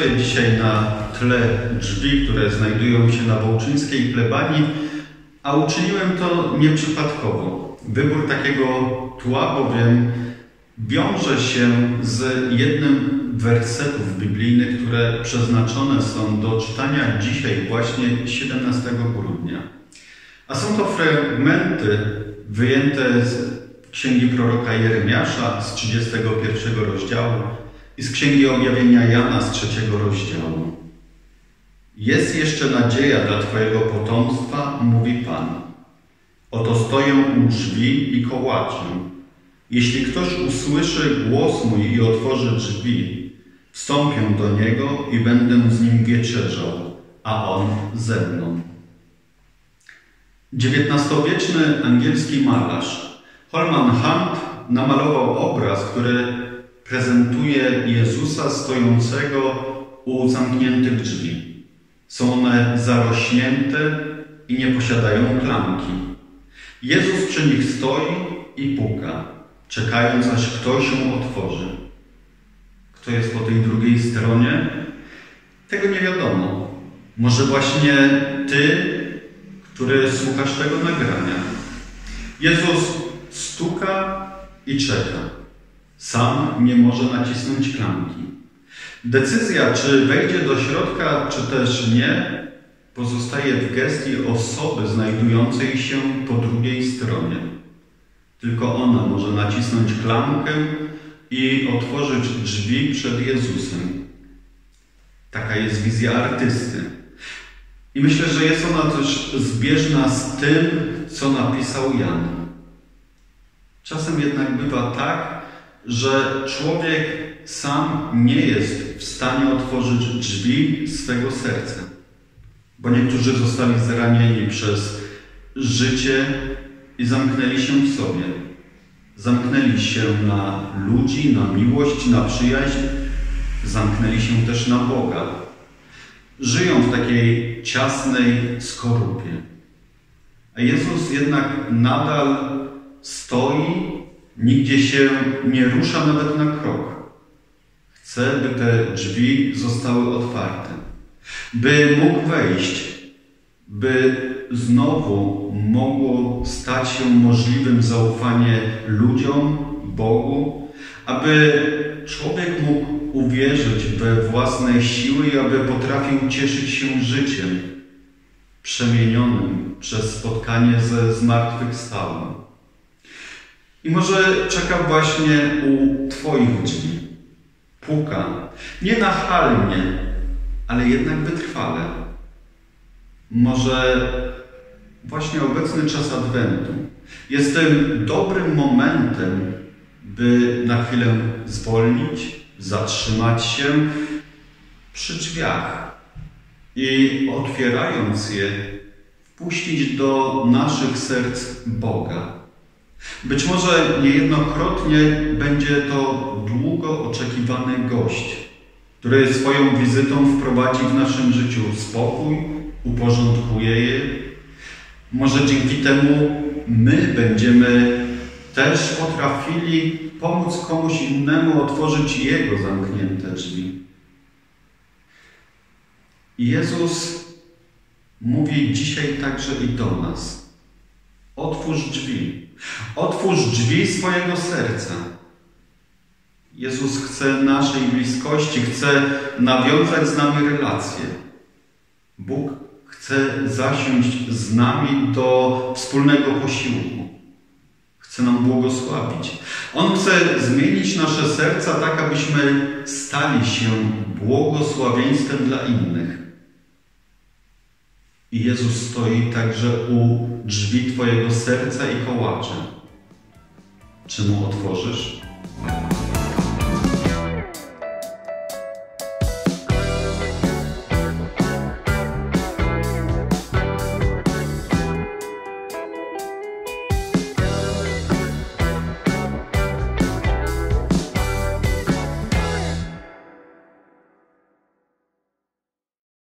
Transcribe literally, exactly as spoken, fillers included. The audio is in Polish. Stoję dzisiaj na tle drzwi, które znajdują się na Wołczyńskiej Plebanii, a uczyniłem to nieprzypadkowo. Wybór takiego tła bowiem wiąże się z jednym wersetów biblijnych, które przeznaczone są do czytania dzisiaj, właśnie siedemnastego grudnia. A są to fragmenty wyjęte z Księgi Proroka Jeremiasza z trzydziestego pierwszego rozdziału i z Księgi Objawienia Jana z trzeciego rozdziału. Jest jeszcze nadzieja dla Twojego potomstwa, mówi Pan. Oto stoję u drzwi i kołaczę. Jeśli ktoś usłyszy głos mój i otworzy drzwi, wstąpię do niego i będę z nim wieczerzał, a on ze mną. dziewiętnastowieczny angielski malarz Holman Hunt namalował obraz, który prezentuje Jezusa stojącego u zamkniętych drzwi. Są one zarośnięte i nie posiadają klamki. Jezus przy nich stoi i puka, czekając, aż ktoś się otworzy. Kto jest po tej drugiej stronie? Tego nie wiadomo. Może właśnie Ty, który słuchasz tego nagrania. Jezus stuka i czeka. Sam nie może nacisnąć klamki. Decyzja, czy wejdzie do środka, czy też nie, pozostaje w gestii osoby znajdującej się po drugiej stronie. Tylko ona może nacisnąć klamkę i otworzyć drzwi przed Jezusem. Taka jest wizja artysty. I myślę, że jest ona też zbieżna z tym, co napisał Jan. Czasem jednak bywa tak, że człowiek sam nie jest w stanie otworzyć drzwi swego serca. Bo niektórzy zostali zranieni przez życie i zamknęli się w sobie. Zamknęli się na ludzi, na miłość, na przyjaźń. Zamknęli się też na Boga. Żyją w takiej ciasnej skorupie. A Jezus jednak nadal stoi, nigdzie się nie rusza nawet na krok. Chce, by te drzwi zostały otwarte. By mógł wejść, by znowu mogło stać się możliwym zaufanie ludziom, Bogu, aby człowiek mógł uwierzyć we własne siły i aby potrafił cieszyć się życiem przemienionym przez spotkanie ze zmartwychwstałym. I może czeka właśnie u Twoich drzwi. Puka. Nie nachalnie, ale jednak wytrwale. Może właśnie obecny czas Adwentu jest tym dobrym momentem, by na chwilę zwolnić, zatrzymać się przy drzwiach i otwierając je, wpuścić do naszych serc Boga. Być może niejednokrotnie będzie to długo oczekiwany gość, który swoją wizytą wprowadzi w naszym życiu spokój, uporządkuje je. Może dzięki temu my będziemy też potrafili pomóc komuś innemu otworzyć jego zamknięte drzwi. Jezus mówi dzisiaj także i do nas. Otwórz drzwi. Otwórz drzwi swojego serca. Jezus chce naszej bliskości, chce nawiązać z nami relacje. Bóg chce zasiąść z nami do wspólnego posiłku. Chce nam błogosławić. On chce zmienić nasze serca tak, abyśmy stali się błogosławieństwem dla innych. I Jezus stoi także u drzwi Twojego serca i kołacze. Czy Mu otworzysz?